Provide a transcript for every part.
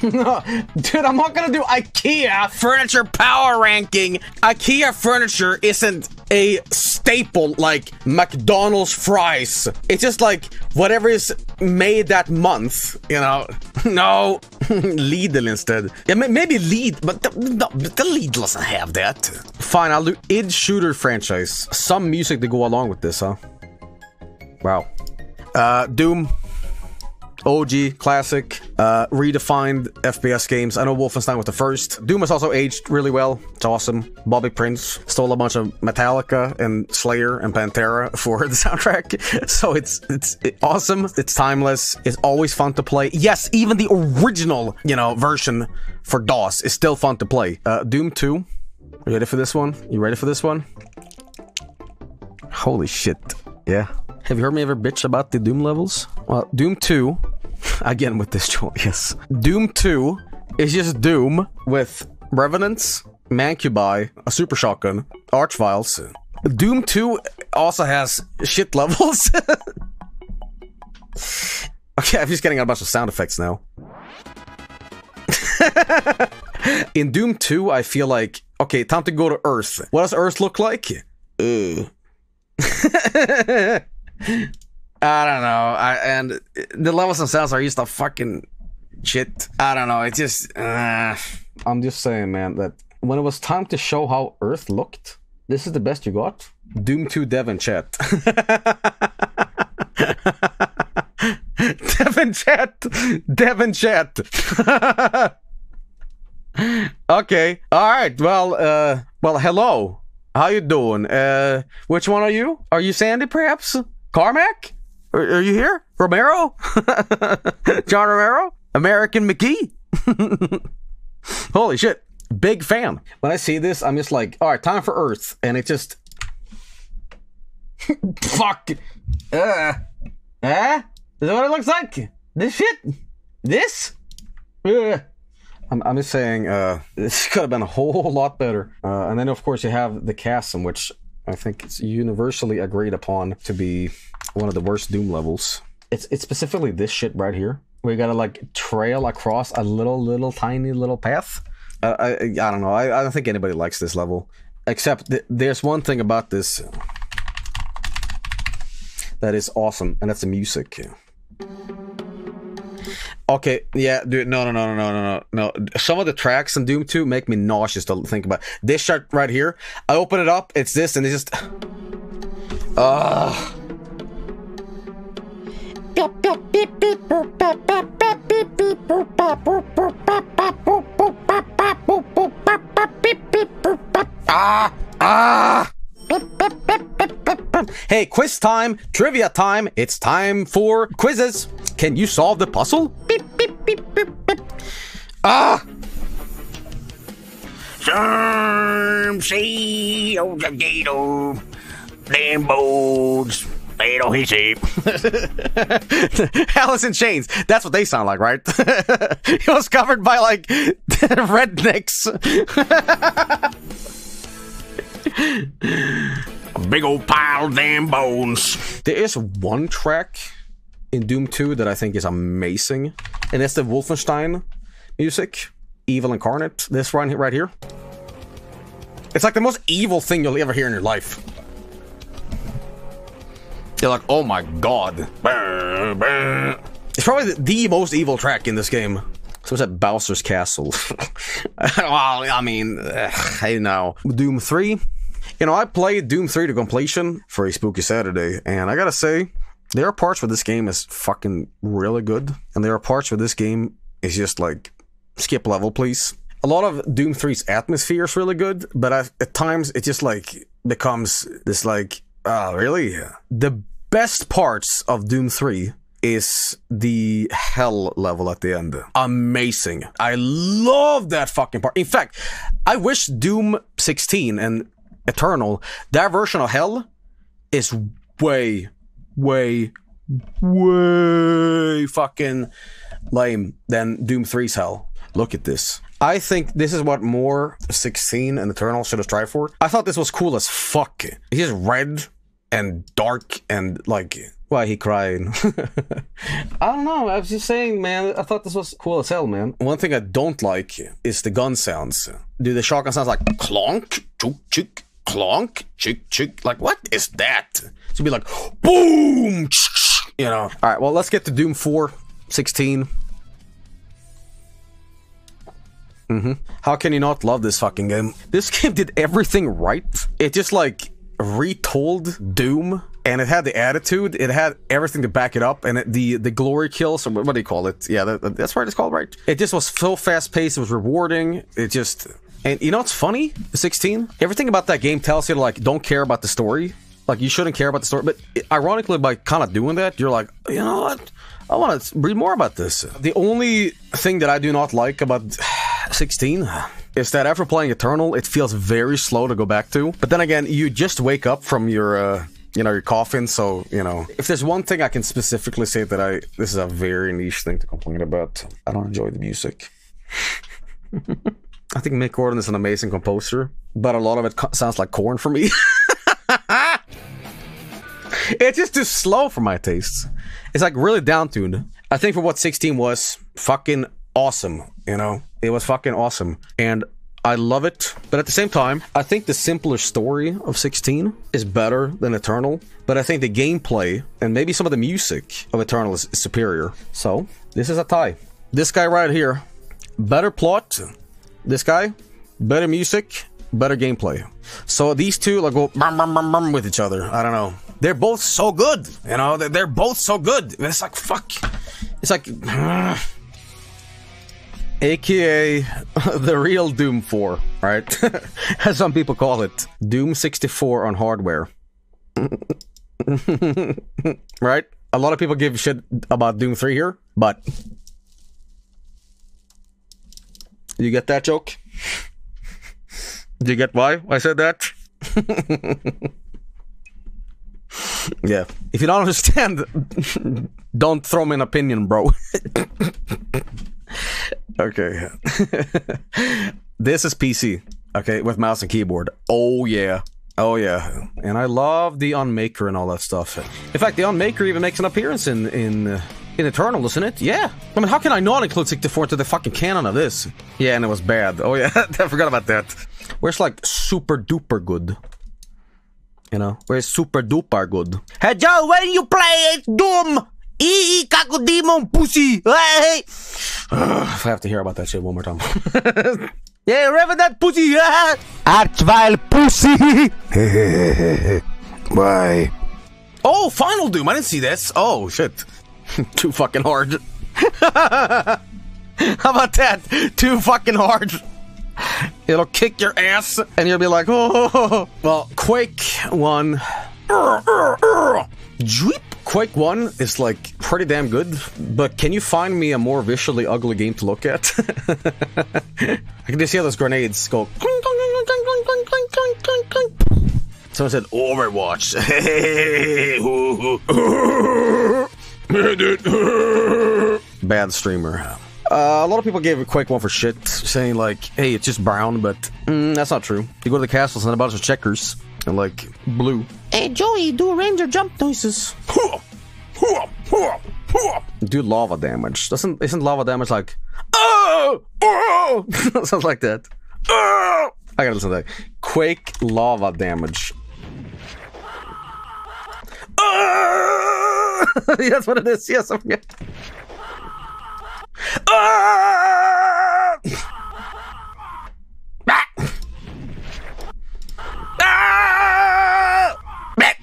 Dude, I'm not gonna do IKEA furniture power ranking. IKEA furniture isn't a staple like McDonald's fries. It's just like whatever is made that month, you know. No, Lidl instead. Yeah, maybe Lidl, but the Lidl doesn't have that. Fine, I'll do id shooter franchise. Some music to go along with this, huh? Wow. Doom. OG, classic, redefined FPS games. I know Wolfenstein was the first. Doom has also aged really well. It's awesome. Bobby Prince stole a bunch of Metallica and Slayer and Pantera for the soundtrack. So it's awesome. It's timeless. It's always fun to play. Yes, even the original, you know, version for DOS is still fun to play. Doom 2. Are you ready for this one? You ready for this one? Holy shit. Yeah. Have you heard me ever bitch about the Doom levels? Well, Doom 2, again with this choice. Doom 2 is just Doom with Revenants, Mancubi, a Super Shotgun, Archviles. Doom 2 also has shit levels. Okay, I'm just getting a bunch of sound effects now. In Doom 2, I feel like, okay, time to go to Earth. What does Earth look like? Ugh. I don't know, and the levels themselves are just a fucking shit. I don't know, it's just... I'm just saying, man, that when it was time to show how Earth looked, this is the best you got? Doom 2 Devon chat. Devon chat! Devon chat! Okay, alright, well, hello. How you doing? Which one are you? Are you Sandy, perhaps? Carmack? Are you here? Romero? John Romero? American McGee? Holy shit. Big fan. When I see this, I'm just like, alright, time for Earth. And it just... Fuck. Is that what it looks like? This shit? This? I'm just saying, this could have been a whole lot better. And then, of course, you have the chasm, which... I think it's universally agreed upon to be one of the worst Doom levels. It's specifically this shit right here. We gotta like trail across a little tiny path. I don't know. I don't think anybody likes this level. Except there's one thing about this that is awesome, and that's the music. Okay, yeah, dude, no. Some of the tracks in Doom 2 make me nauseous to think about. This shot right here, I open it up, it's this, and it's just... Ugh. Ah! Hey, quiz time, trivia time, it's time for quizzes. Can you solve the puzzle? Beep, beep, beep, beep, beep. Ah! Some see on the gator, them bones, they don't hit shape. Alice in Chains, that's what they sound like, right? It was covered by, like, rednecks. Big old pile of damn bones. There is one track in Doom 2 that I think is amazing, and that's the Wolfenstein music, Evil Incarnate. This one right here. It's like the most evil thing you'll ever hear in your life. You're like, oh my god. It's probably the most evil track in this game. So it's at Bowser's Castle. Well, I mean, I know. Doom 3. You know, I played Doom 3 to completion for a spooky Saturday, and I gotta say, there are parts where this game is fucking really good, and there are parts where this game is just like, skip level, please. A lot of Doom 3's atmosphere is really good, but at times it just like, becomes this like, oh, really? The best parts of Doom 3 is the hell level at the end. Amazing. I love that fucking part. In fact, I wish Doom 16 and Eternal, that version of hell is way fucking lame than Doom 3's hell. Look at this. I think this is what more 16 and Eternal should have tried for. I thought this was cool as fuck. It's just red and dark and like Why he crying? I don't know, I was just saying, man, I thought this was cool as hell, man. One thing I don't like is the gun sounds. Dude, the shotgun sounds like clonk, chook, chook, clonk, chook, chook. Like, what is that? It'd be like, boom, you know. All right, well, let's get to Doom 4.16. Mm-hmm. How can you not love this fucking game? This game did everything right. It just, like, retold Doom. And it had the attitude, it had everything to back it up, and it, the glory kills, or what do you call it? Yeah, that's what it's called, right? It just was so fast-paced, it was rewarding, it just... And you know what's funny? 16? Everything about that game tells you to, like, don't care about the story. Like, you shouldn't care about the story, but ironically, by kind of doing that, you're like, you know what? I want to read more about this. The only thing that I do not like about 16... is that after playing Eternal, it feels very slow to go back to. But then again, you just wake up from your... you know, your coffin, so, you know. If there's one thing I can specifically say that this is a very niche thing to complain about. I don't enjoy the music. I think Mick Gordon is an amazing composer, but a lot of it sounds like corn for me. It's just too slow for my tastes. It's like really down-tuned. I think for what 16 was, fucking awesome, you know? It was fucking awesome. And I love it, but at the same time, I think the simpler story of 16 is better than Eternal, but I think the gameplay and maybe some of the music of Eternal is superior. So, this is a tie. This guy right here, better plot. This guy, better music, better gameplay. So these two like go bum, bum, bum, bum with each other. I don't know. They're both so good, you know? They're both so good. It's like, fuck. It's like... AKA the real Doom 4, right? As some people call it. Doom 64 on hardware. Right? A lot of people give shit about Doom 3 here, but... You get that joke? Do you get why I said that? Yeah. If you don't understand, don't throw me an opinion, bro. Okay. This is PC, okay, with mouse and keyboard. Oh yeah, oh yeah. And I love the Unmaker and all that stuff. In fact, the Unmaker even makes an appearance in Eternal, isn't it? Yeah. I mean, how can I not include 64 to the fucking canon of this? Yeah, and it was bad. Oh yeah, I forgot about that. Where it's like super duper good. You know, where it's super duper good. Hey Joe, when you play it, Doom! Ee Kako Demon Pussy! Hey! I have to hear about that shit one more time. Yeah, remember that pussy? Archvile pussy! Why? Oh, Final Doom! I didn't see this. Oh, shit. Too fucking hard. How about that? Too fucking hard. It'll kick your ass, and you'll be like, oh. Well, Quake 1. Dweep. Quake 1 is, like, pretty damn good, but can you find me a more visually ugly game to look at? I can just hear those grenades go... Someone said, Overwatch. Bad streamer. A lot of people gave Quake 1 for shit, saying, like, hey, it's just brown, but that's not true. You go to the castles and a bunch of checkers. And like blue. Hey Joey, do ranger jump noises. Do lava damage. Isn't lava damage like oh, oh. Sounds like that. Oh. I gotta listen to that. Quake lava damage. Oh. That's what it is. Yes, I forget. Oh.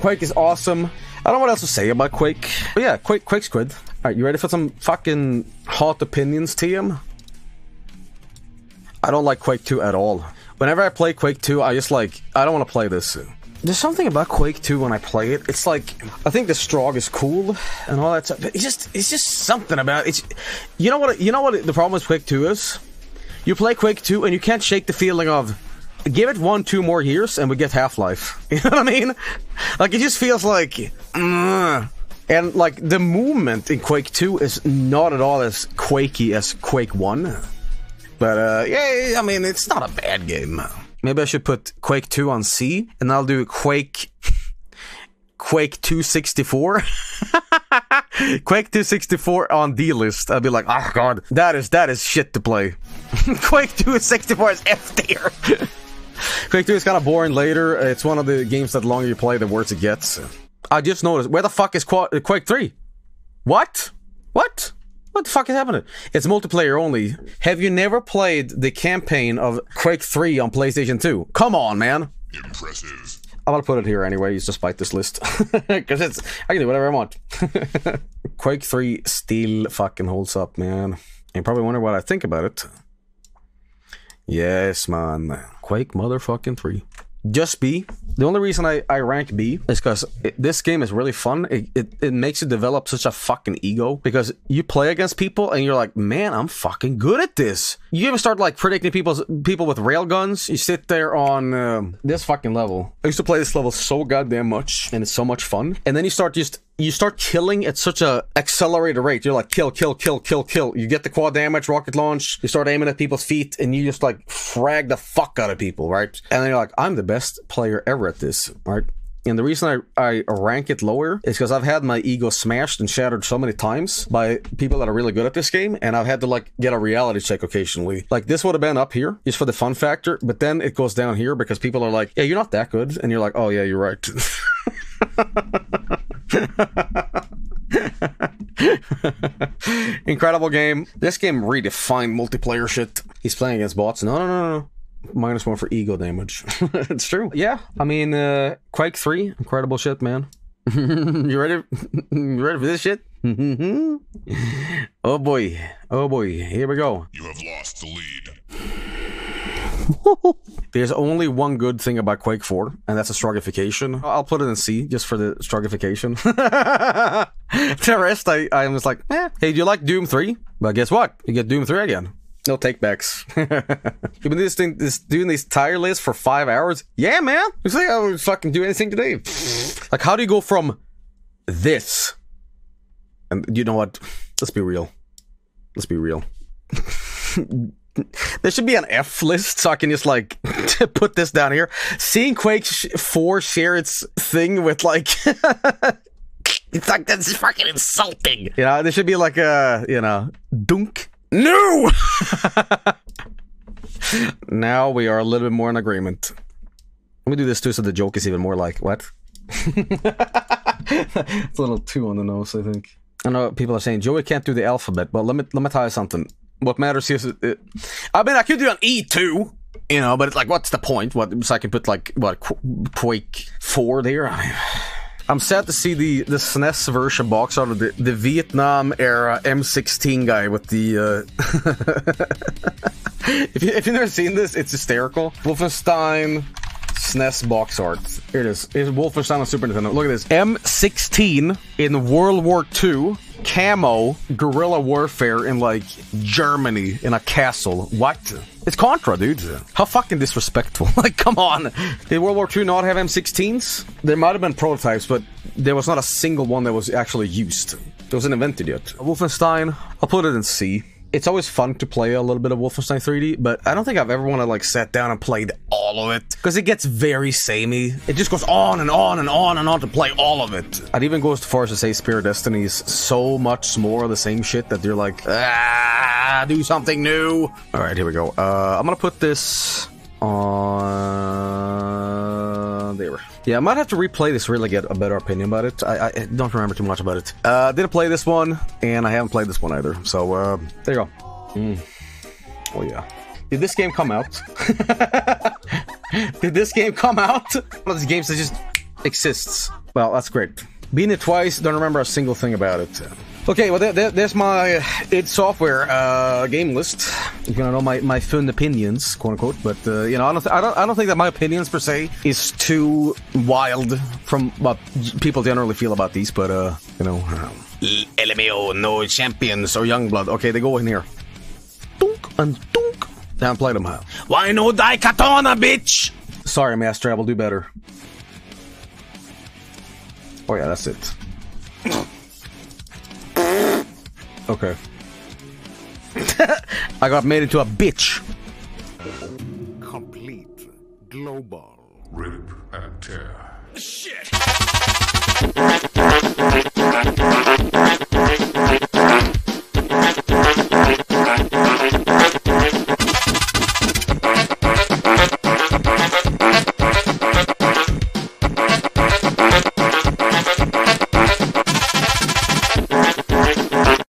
Quake is awesome. I don't know what else to say about Quake. But yeah, Quake's good. Alright, you ready for some fucking hot opinions, TM? I don't like Quake 2 at all. Whenever I play Quake 2, I just like, I don't want to play this. There's something about Quake 2 when I play it. It's like, I think the Strog is cool and all that stuff. But it's just something about it. You know what the problem with Quake 2 is? You play Quake 2 and you can't shake the feeling of... Give it 1-2 more years and we get Half-Life. You know what I mean? Like, it just feels like... And, like, the movement in Quake 2 is not at all as quakey as Quake 1. But, yeah, I mean, it's not a bad game. Maybe I should put Quake 2 on C, and I'll do Quake... Quake 264. Quake 264 on D-list. I'd be like, oh god, that is shit to play. Quake 264 is F tier. Quake 2 is kind of boring later. It's one of the games that the longer you play, the worse it gets. I just noticed, where the fuck is Quake 3? What? What? What the fuck is happening? It's multiplayer only. Have you never played the campaign of Quake 3 on PlayStation 2? Come on, man. Impressive. I'm gonna put it here anyway, just despite this list. Because it's, I can do whatever I want. Quake 3 still fucking holds up, man. You probably wonder what I think about it. Yes, man. Quake motherfucking 3. Just B. The only reason I rank B is because this game is really fun. It makes you develop such a fucking ego, because you play against people and you're like, man, I'm fucking good at this. You even start like predicting people with railguns. You sit there on this fucking level. I used to play this level so goddamn much, and it's so much fun. And then you start killing at such a accelerated rate. You're like, kill, kill, kill, kill, kill. You get the quad damage, rocket launch. You start aiming at people's feet, and you just like frag the fuck out of people, right? And then you're like, I'm the best player ever at this, right? And the reason I rank it lower is because I've had my ego smashed and shattered so many times by people that are really good at this game, and I've had to like get a reality check occasionally. Like this would have been up here just for the fun factor, but then it goes down here because people are like, yeah, you're not that good, and you're like, oh yeah, you're right. Incredible game. This game redefined multiplayer shit. He's playing against bots. No. -1 for ego damage. It's true. Yeah, I mean, Quake 3, incredible shit, man. You ready for this shit? Oh boy, oh boy, here we go. You have lost the lead. There's only one good thing about Quake 4, and that's a Strogification. I'll put it in C just for the Strogification. The rest, I'm just like, eh. Hey, do you like Doom 3? Well, guess what? You get Doom 3 again. No takebacks. You've been doing these tire lists for 5 hours? Yeah, man. You think I would fucking do anything today? Like, how do you go from this? And you know what? Let's be real. Let's be real. There should be an F list, so I can just like put this down here. Seeing Quake 4 share its thing with like. It's like, that's fucking insulting. You know, there should be like a, you know, dunk. No! Now we are a little bit more in agreement. Let me do this too, so the joke is even more like, what? It's a little too on the nose, I think. I know people are saying, Joey can't do the alphabet, but let me tell you something. What matters here is... I mean, I could do an E too, you know, but it's like, what's the point? What, so I can put like, what, Quake 4 there? I mean... I'm sad to see the SNES version box out of the Vietnam era M16 guy with the... If you've never seen this, it's hysterical. Wolfenstein SNES box art. Here it is. It's Wolfenstein on Super Nintendo. Look at this. M16 in World War II. Camo guerrilla warfare in like Germany in a castle. What? It's Contra, dude. How fucking disrespectful. Like, come on. Did World War II not have M16s? There might have been prototypes, but there was not a single one that was actually used. It wasn't invented yet. Wolfenstein, I'll put it in C. It's always fun to play a little bit of Wolfenstein 3D, but I don't think I've ever wanted to like sat down and played all of it, because it gets very samey. It just goes on and on and on and on to play all of it. I'd even go as far as to say Spirit Destiny is so much more of the same shit that you're like, ah, do something new. All right, here we go. I'm gonna put this on there. Yeah, I might have to replay this, really get a better opinion about it. I don't remember too much about it. I didn't play this one, and I haven't played this one either. So, there you go. Oh, yeah. Did this game come out? Did this game come out? One of these games that just exists. Well, that's great. Been it twice, don't remember a single thing about it. Okay, well, there's my ID Software game list. You're gonna know my fun opinions, quote unquote. But you know, I don't think that my opinions per se is too wild from what people generally feel about these. But you know, LMAO, no champions or Youngblood. Okay, they go in here. Dunk and dunk. Now play them. Why no Daikatana, bitch? Sorry, Master, I will do better. Oh yeah, that's it. Okay. I got made into a bitch. Complete global rip and tear. Shit.